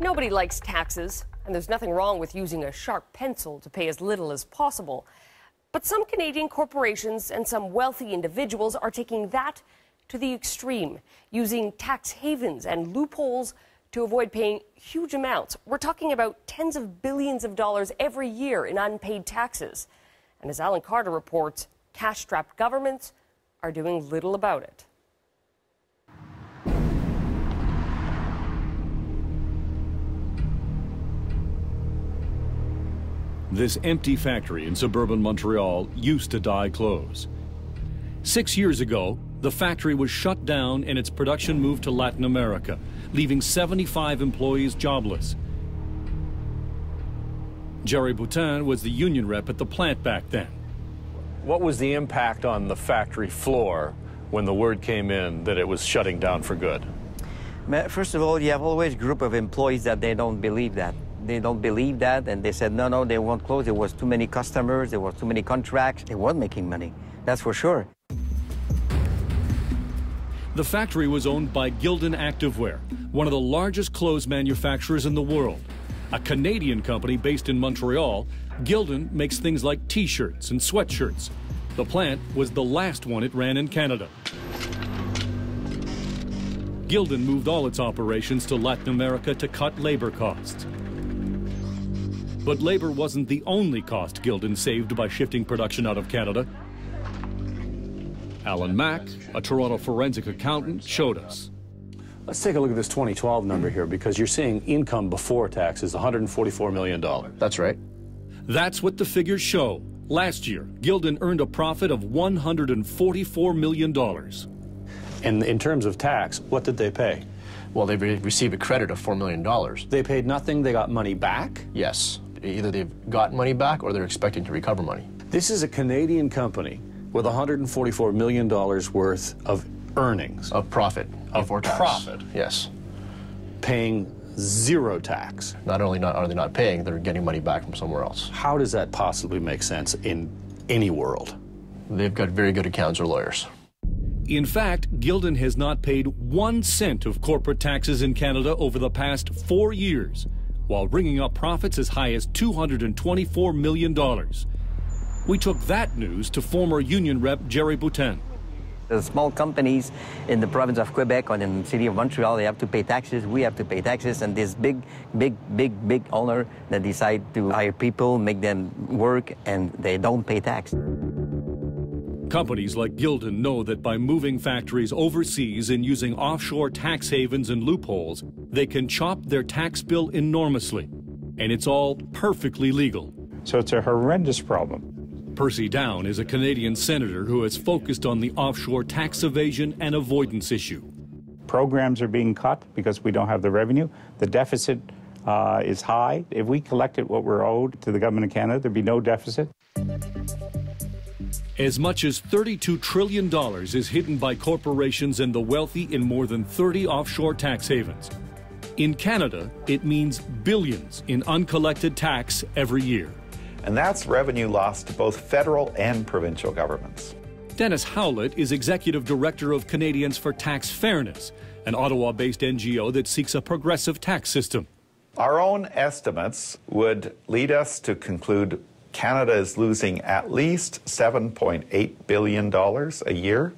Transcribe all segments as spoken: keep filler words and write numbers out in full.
Nobody likes taxes, and there's nothing wrong with using a sharp pencil to pay as little as possible. But some Canadian corporations and some wealthy individuals are taking that to the extreme, using tax havens and loopholes to avoid paying huge amounts. We're talking about tens of billions of dollars every year in unpaid taxes. And as Alan Carter reports, cash-strapped governments are doing little about it. This empty factory in suburban Montreal used to dye clothes. Six years ago, the factory was shut down and its production moved to Latin America, leaving seventy-five employees jobless. Jerry Boutin was the union rep at the plant back then. What was the impact on the factory floor when the word came in that it was shutting down for good? First of all, you have always a group of employees that they don't believe that. They don't believe that, and they said, no, no, they won't close. There was too many customers, there was too many contracts. They weren't making money, that's for sure. The factory was owned by Gildan Activewear, one of the largest clothes manufacturers in the world. A Canadian company based in Montreal, Gildan makes things like T-shirts and sweatshirts. The plant was the last one it ran in Canada. Gildan moved all its operations to Latin America to cut labor costs. But labor wasn't the only cost Gildan saved by shifting production out of Canada. Alan Mack, a Toronto forensic accountant, showed us. Let's take a look at this twenty twelve number here, because you're seeing income before taxes, one hundred forty-four million dollars. That's right. That's what the figures show. Last year, Gildan earned a profit of one hundred forty-four million dollars. And in terms of tax, what did they pay? Well, they received a credit of four million dollars. They paid nothing, they got money back? Yes. Either they've got money back or they're expecting to recover money. This is a Canadian company with one hundred forty-four million dollars worth of earnings. Of profit. Of profit. Yes. Paying zero tax. Not only not, are they not paying, they're getting money back from somewhere else. How does that possibly make sense in any world? They've got very good accountants or lawyers. In fact, Gildan has not paid one cent of corporate taxes in Canada over the past four years, while bringing up profits as high as two hundred twenty-four million dollars. We took that news to former union rep Jerry Boutin. The small companies in the province of Quebec or in the city of Montreal, they have to pay taxes, we have to pay taxes, and this big, big, big, big owner that decide to hire people, make them work, and they don't pay tax. Companies like Gildan know that by moving factories overseas and using offshore tax havens and loopholes, they can chop their tax bill enormously. And it's all perfectly legal. So it's a horrendous problem. Percy Downe is a Canadian senator who has focused on the offshore tax evasion and avoidance issue. Programs are being cut because we don't have the revenue. The deficit uh, is high. If we collected what we're owed to the government of Canada, there'd be no deficit. As much as thirty-two trillion dollars is hidden by corporations and the wealthy in more than thirty offshore tax havens. In Canada, it means billions in uncollected tax every year. And that's revenue lost to both federal and provincial governments. Dennis Howlett is executive director of Canadians for Tax Fairness, an Ottawa-based N G O that seeks a progressive tax system. Our own estimates would lead us to conclude Canada is losing at least seven point eight billion dollars a year,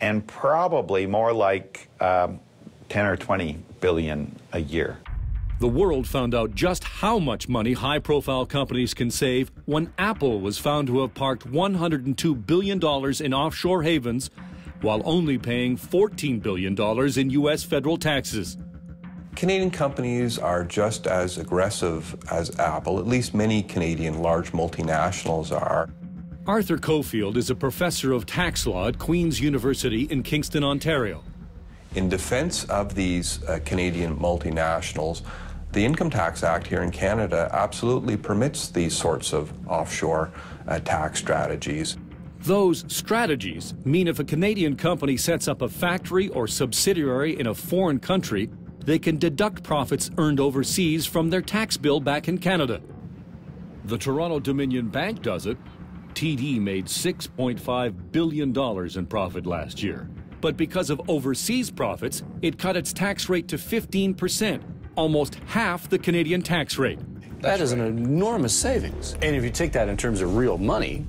and probably more like um, ten or twenty billion dollars a year. The world found out just how much money high-profile companies can save when Apple was found to have parked one hundred two billion dollars in offshore havens while only paying fourteen billion dollars in U S federal taxes. Canadian companies are just as aggressive as Apple, at least many Canadian large multinationals are. Arthur Cofield is a professor of tax law at Queen's University in Kingston, Ontario. In defense of these uh, Canadian multinationals, the Income Tax Act here in Canada absolutely permits these sorts of offshore uh, tax strategies. Those strategies mean if a Canadian company sets up a factory or subsidiary in a foreign country, they can deduct profits earned overseas from their tax bill back in Canada. The Toronto Dominion Bank does it. T D made six point five billion dollars in profit last year. But because of overseas profits, it cut its tax rate to fifteen percent, almost half the Canadian tax rate. That is an enormous savings. And if you take that in terms of real money,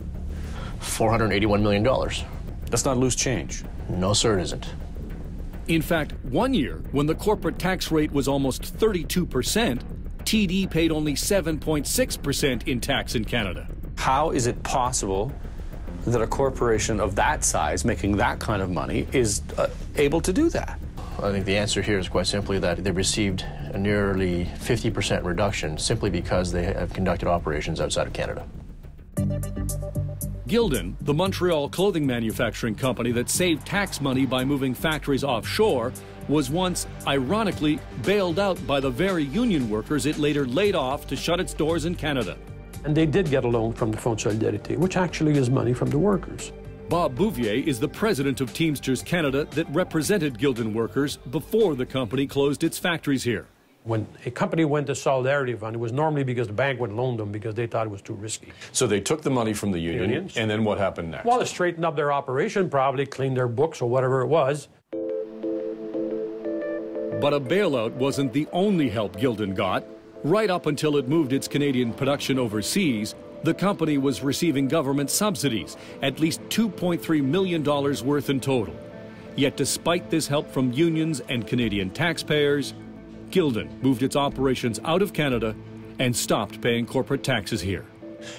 four hundred eighty-one million dollars. That's not loose change. No, sir, it isn't. In fact, one year, when the corporate tax rate was almost thirty-two percent, T D paid only seven point six percent in tax in Canada. How is it possible that a corporation of that size, making that kind of money, is uh, able to do that? I think the answer here is quite simply that they received a nearly fifty percent reduction simply because they have conducted operations outside of Canada. Gildan, the Montreal clothing manufacturing company that saved tax money by moving factories offshore, was once, ironically, bailed out by the very union workers it later laid off to shut its doors in Canada. And they did get a loan from the Fonds de solidarité, which actually is money from the workers. Bob Bouvier is the president of Teamsters Canada that represented Gildan workers before the company closed its factories here. When a company went to Solidarity Fund, it was normally because the bank would loan them because they thought it was too risky. So they took the money from the union, Unions. and then what happened next? Well, they straightened up their operation, probably cleaned their books or whatever it was. But a bailout wasn't the only help Gildan got. Right up until it moved its Canadian production overseas, the company was receiving government subsidies, at least two point three million dollars worth in total. Yet despite this help from unions and Canadian taxpayers, Gildan moved its operations out of Canada and stopped paying corporate taxes here.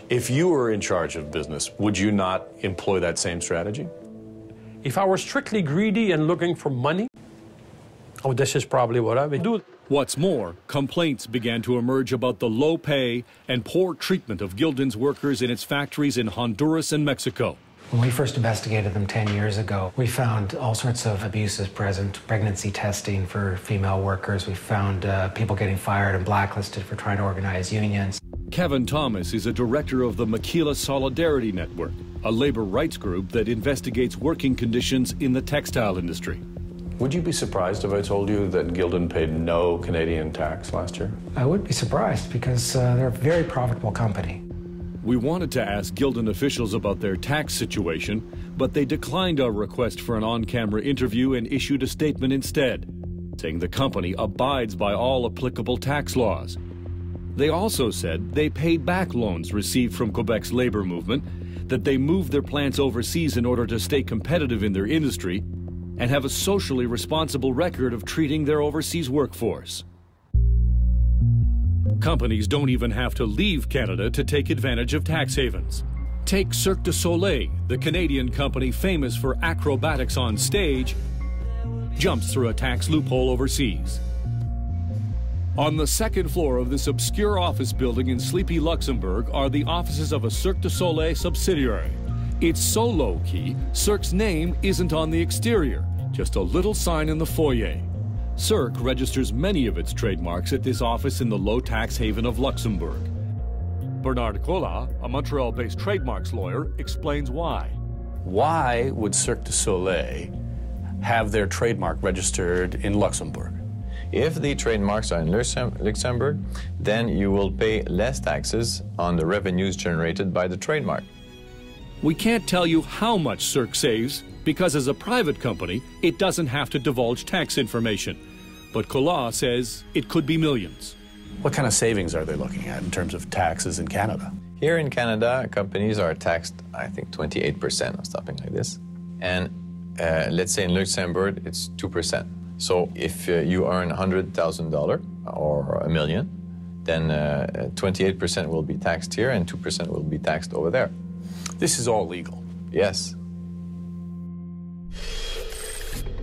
If you were in charge of business, would you not employ that same strategy? If I were strictly greedy and looking for money, oh, this is probably what I would do. What's more, complaints began to emerge about the low pay and poor treatment of Gildan's workers in its factories in Honduras and Mexico. When we first investigated them ten years ago, we found all sorts of abuses present, pregnancy testing for female workers. We found uh, people getting fired and blacklisted for trying to organize unions. Kevin Thomas is a director of the Makila Solidarity Network, a labor rights group that investigates working conditions in the textile industry. Would you be surprised if I told you that Gildan paid no Canadian tax last year? I would be surprised because uh, they're a very profitable company. We wanted to ask Gildan officials about their tax situation, but they declined our request for an on-camera interview and issued a statement instead, saying the company abides by all applicable tax laws. They also said they pay back loans received from Quebec's labor movement, that they moved their plants overseas in order to stay competitive in their industry, and have a socially responsible record of treating their overseas workforce. Companies don't even have to leave Canada to take advantage of tax havens. Take Cirque du Soleil, the Canadian company famous for acrobatics on stage, jumps through a tax loophole overseas. On the second floor of this obscure office building in sleepy Luxembourg are the offices of a Cirque du Soleil subsidiary. It's so low-key, Cirque's name isn't on the exterior, just a little sign in the foyer. Cirque registers many of its trademarks at this office in the low-tax haven of Luxembourg. Bernard Colla, a Montreal-based trademarks lawyer, explains why. Why would Cirque du Soleil have their trademark registered in Luxembourg? If the trademarks are in Luxembourg, then you will pay less taxes on the revenues generated by the trademark. We can't tell you how much Cirque saves, because as a private company, it doesn't have to divulge tax information. But Colla says it could be millions. What kind of savings are they looking at in terms of taxes in Canada? Here in Canada, companies are taxed, I think, twenty-eight percent or something like this. And uh, let's say in Luxembourg, it's two percent. So if uh, you earn one hundred thousand dollars or a million, then uh, twenty-eight percent will be taxed here and two percent will be taxed over there. This is all legal. Yes.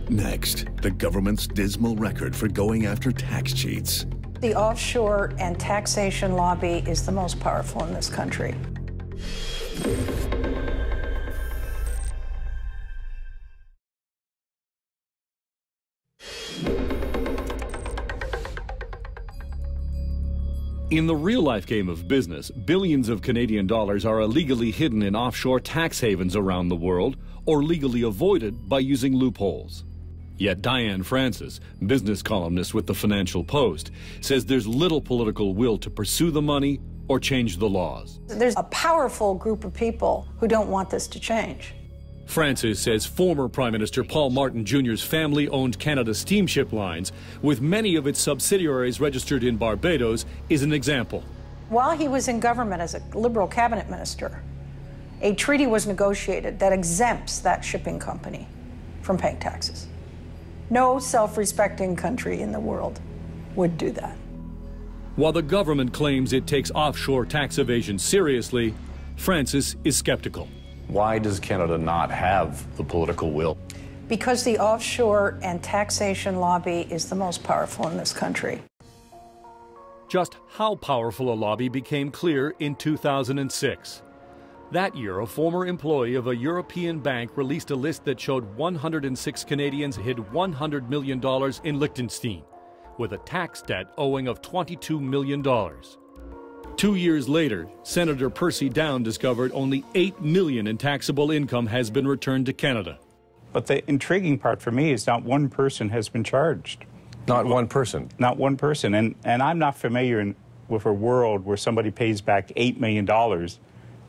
Next, the government's dismal record for going after tax cheats. The offshore and taxation lobby is the most powerful in this country. In the real-life game of business, billions of Canadian dollars are illegally hidden in offshore tax havens around the world or legally avoided by using loopholes. Yet Diane Francis, business columnist with the Financial Post, says there's little political will to pursue the money or change the laws. There's a powerful group of people who don't want this to change. Francis says former Prime Minister Paul Martin Junior's family owned Canada Steamship Lines, with many of its subsidiaries registered in Barbados, is an example. While he was in government as a Liberal cabinet minister, a treaty was negotiated that exempts that shipping company from paying taxes. No self-respecting country in the world would do that. While the government claims it takes offshore tax evasion seriously, Francis is skeptical. Why does Canada not have the political will? Because the offshore and taxation lobby is the most powerful in this country. Just how powerful a lobby became clear in two thousand six. That year, a former employee of a European bank released a list that showed one hundred six Canadians hid one hundred million dollars in Liechtenstein, with a tax debt owing of twenty-two million dollars. Two years later, Senator Percy Downe discovered only eight million dollars in taxable income has been returned to Canada. But the intriguing part for me is not one person has been charged. Not one person? Not one person. And, and I'm not familiar in, with a world where somebody pays back eight million dollars,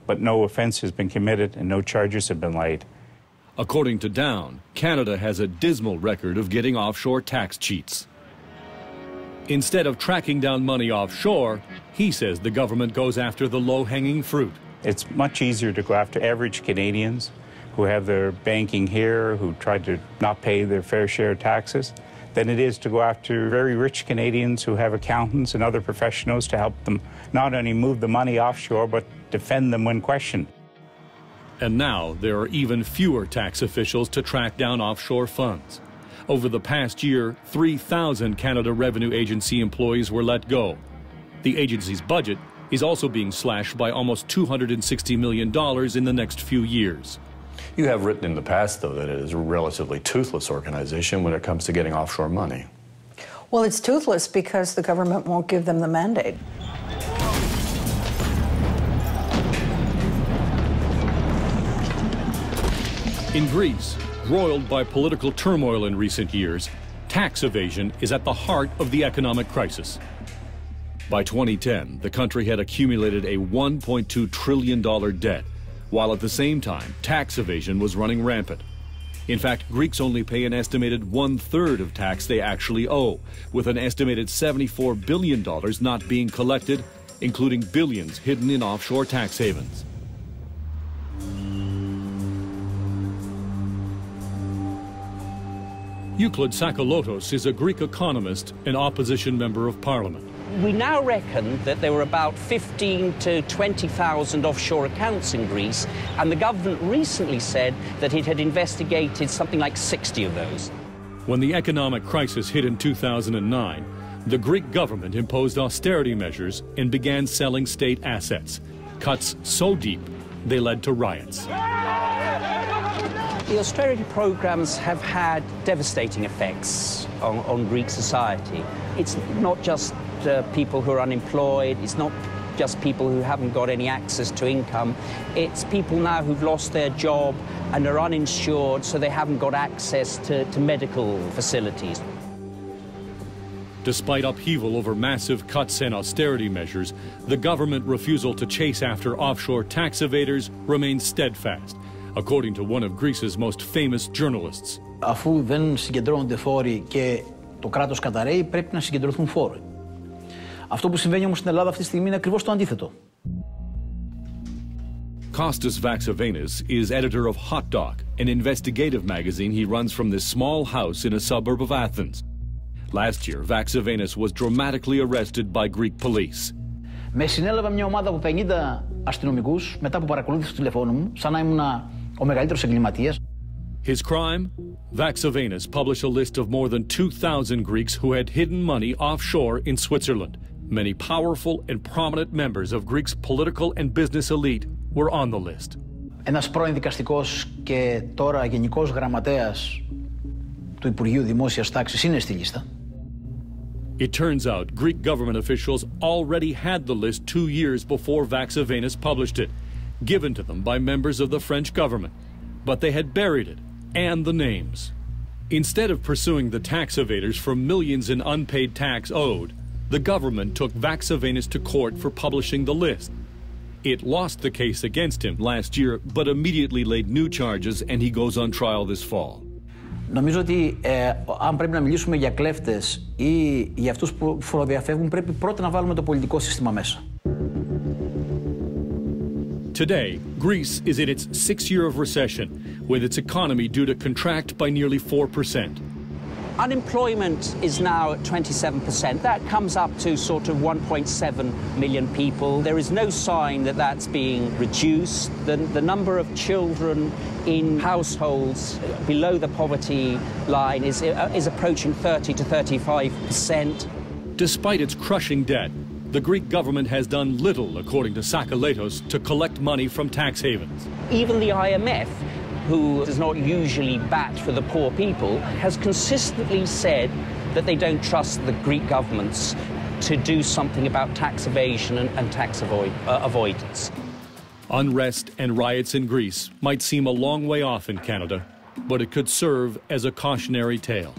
but no offense has been committed and no charges have been laid. According to Downe, Canada has a dismal record of getting offshore tax cheats. Instead of tracking down money offshore, he says the government goes after the low-hanging fruit. It's much easier to go after average Canadians who have their banking here, who tried to not pay their fair share of taxes, than it is to go after very rich Canadians who have accountants and other professionals to help them not only move the money offshore, but defend them when questioned. And now there are even fewer tax officials to track down offshore funds. Over the past year, three thousand Canada Revenue Agency employees were let go. The agency's budget is also being slashed by almost two hundred sixty million dollars in the next few years. You have written in the past, though, that it is a relatively toothless organization when it comes to getting offshore money. Well, it's toothless because the government won't give them the mandate. In Greece, roiled by political turmoil in recent years, tax evasion is at the heart of the economic crisis. By twenty ten, the country had accumulated a one point two trillion dollar debt, while at the same time, tax evasion was running rampant. In fact, Greeks only pay an estimated one-third of tax they actually owe, with an estimated seventy-four billion dollars not being collected, including billions hidden in offshore tax havens. Euclid Sakalotos is a Greek economist and opposition member of parliament. We now reckon that there were about fifteen to twenty thousand offshore accounts in Greece, and the government recently said that it had investigated something like sixty of those. When the economic crisis hit in two thousand nine, the Greek government imposed austerity measures and began selling state assets. Cuts so deep, they led to riots. The austerity programs have had devastating effects on, on Greek society. It's not just Uh, people who are unemployed, it's not just people who haven't got any access to income, it's people now who've lost their job and are uninsured, so they haven't got access to, to medical facilities. Despite upheaval over massive cuts and austerity measures, the government refusal to chase after offshore tax evaders remains steadfast, according to one of Greece's most famous journalists. Αφού δεν συγκεντρώνονται φόροι και το κράτος καταρρέει, πρέπει να συγκεντρωθούν φόροι. Αυτό που συμβαίνει όμως στην Ελλάδα αυτή τη στιγμή είναι ακριβώς το αντίθετο. Kostas Vaxevanis is editor of Hot Dog, an investigative magazine he runs from this small house in a suburb of Athens. Last year, Vaxevanis was dramatically arrested by Greek police. Με συνέλαβα μια ομάδα από πενήντα αστυνομικούς μετά που παρακολούθησα το τηλεφώνου μου, σαν να ήμουν ο μεγαλύτερος εγκληματίας. His crime? Vaxevanis published a list of more than two thousand Greeks who had hidden money offshore in Switzerland. Many powerful and prominent members of Greece's political and business elite were on the list. Ένας πρώην δικαστικός και τώρα γενικός γραμματέας του Υπουργείου Δημόσιας Τάξης είναι στη λίστα. It turns out Greek government officials already had the list two years before Vaxevanis published it, given to them by members of the French government. But they had buried it, and the names. Instead of pursuing the tax evaders for millions in unpaid tax owed, the government took Vaxevanis to court for publishing the list. It lost the case against him last year, but immediately laid new charges, and he goes on trial this fall. Νομίζω ότι ε, αν πρέπει να μιλήσουμε για κλέφτες ή για αυτούς που φοροδιαφεύγουν, πρέπει πρώτα να βάλουμε το πολιτικό σύστημα μέσα. Today, Greece is in its sixth year of recession, with its economy due to contract by nearly four percent. Unemployment is now at twenty-seven percent. That comes up to sort of one point seven million people. There is no sign that that's being reduced. The, the number of children in households below the poverty line is, is approaching thirty to thirty-five percent. Despite its crushing debt, the Greek government has done little, according to Sakalotos, to collect money from tax havens. Even the I M F, who does not usually bat for the poor people, has consistently said that they don't trust the Greek governments to do something about tax evasion and, and tax avoid, uh, avoidance. Unrest and riots in Greece might seem a long way off in Canada, but it could serve as a cautionary tale.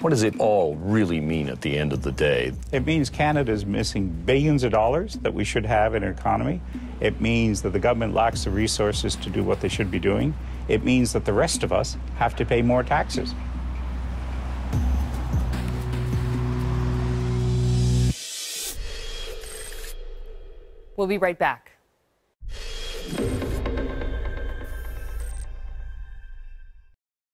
What does it all really mean at the end of the day? It means Canada is missing billions of dollars that we should have in our economy. It means that the government lacks the resources to do what they should be doing. It means that the rest of us have to pay more taxes. We'll be right back.